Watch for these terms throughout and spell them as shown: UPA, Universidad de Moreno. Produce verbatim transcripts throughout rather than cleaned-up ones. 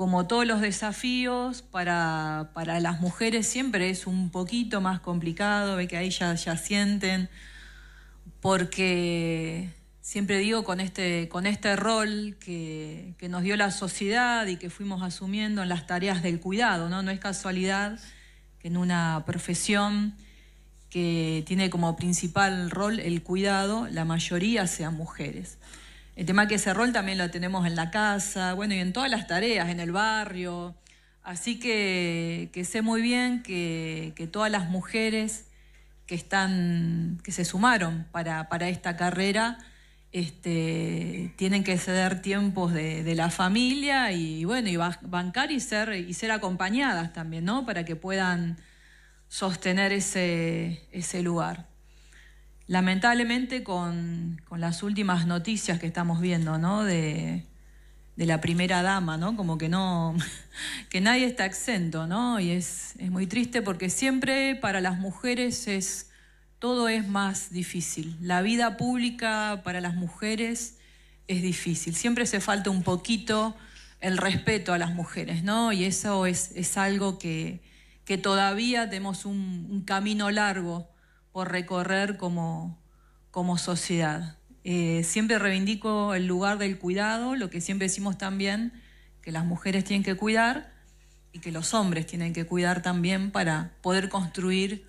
como todos los desafíos, para, para las mujeres siempre es un poquito más complicado, ve que ahí ya, ya sienten, porque siempre digo con este, con este rol que, que nos dio la sociedad y que fuimos asumiendo en las tareas del cuidado, ¿no? No es casualidad que en una profesión que tiene como principal rol el cuidado, la mayoría sean mujeres. El tema es que ese rol también lo tenemos en la casa, bueno, y en todas las tareas, en el barrio. Así que, que sé muy bien que, que todas las mujeres que, están, que se sumaron para, para esta carrera este, tienen que ceder tiempos de, de la familia y, bueno, y bancar y ser, y ser acompañadas también, ¿no? Para que puedan sostener ese, ese lugar. Lamentablemente con, con las últimas noticias que estamos viendo, ¿no? de, de la primera dama, ¿no? Como que no, que nadie está exento, ¿no? Y es, es muy triste porque siempre para las mujeres es, todo es más difícil. La vida pública para las mujeres es difícil. Siempre se falta un poquito el respeto a las mujeres, ¿no? Y eso es, es algo que, que todavía tenemos un, un camino largo por recorrer como, como sociedad. Eh, siempre reivindico el lugar del cuidado, lo que siempre decimos también, que las mujeres tienen que cuidar y que los hombres tienen que cuidar también para poder construir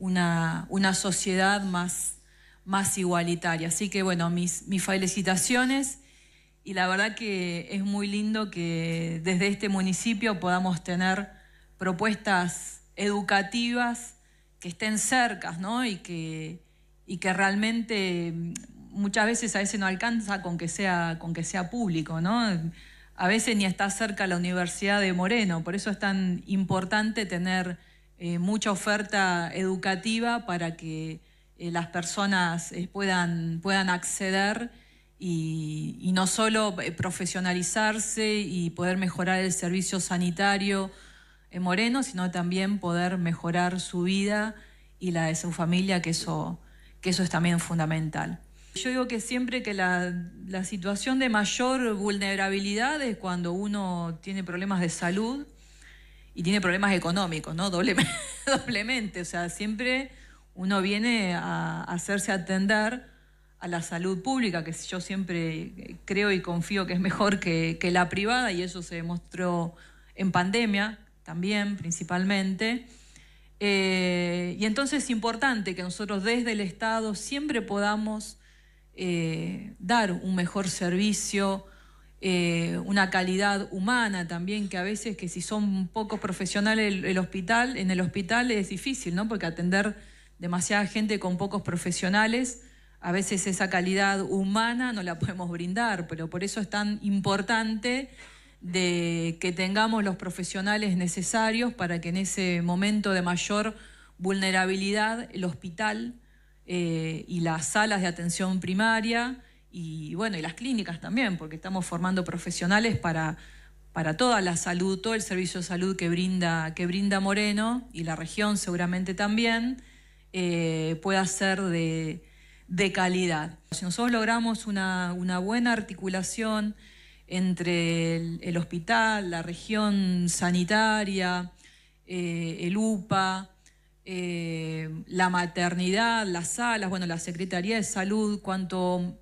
una, una sociedad más, más igualitaria. Así que bueno, mis, mis felicitaciones y la verdad que es muy lindo que desde este municipio podamos tener propuestas educativas que estén cercas, ¿no? Y que, y que realmente muchas veces a veces no alcanza con que sea, con que sea público, ¿no? A veces ni está cerca la Universidad de Moreno, por eso es tan importante tener eh, mucha oferta educativa para que eh, las personas eh, puedan, puedan acceder y, y no solo eh, profesionalizarse y poder mejorar el servicio sanitario en Moreno, sino también poder mejorar su vida y la de su familia, que eso, que eso es también fundamental. Yo digo que siempre que la, la situación de mayor vulnerabilidad es cuando uno tiene problemas de salud y tiene problemas económicos, ¿no? Doblemente, doblemente. O sea, siempre uno viene a hacerse atender a la salud pública, que yo siempre creo y confío que es mejor que, que la privada, y eso se demostró en pandemia, también principalmente, eh, y entonces es importante que nosotros desde el Estado siempre podamos eh, dar un mejor servicio, eh, una calidad humana también, que a veces que si son pocos profesionales el, el hospital, en el hospital es difícil, ¿no? Porque atender demasiada gente con pocos profesionales, a veces esa calidad humana no la podemos brindar, pero por eso es tan importante de que tengamos los profesionales necesarios para que en ese momento de mayor vulnerabilidad el hospital eh, y las salas de atención primaria y bueno y las clínicas también, porque estamos formando profesionales para, para toda la salud, todo el servicio de salud que brinda, que brinda Moreno y la región seguramente también, eh, pueda ser de, de calidad. Si nosotros logramos una, una buena articulación entre el, el hospital, la región sanitaria, eh, el U P A, eh, la maternidad, las salas, bueno, la Secretaría de Salud, cuanto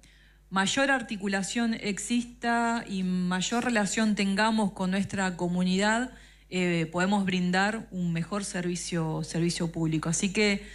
mayor articulación exista y mayor relación tengamos con nuestra comunidad, eh, podemos brindar un mejor servicio, servicio público. Así que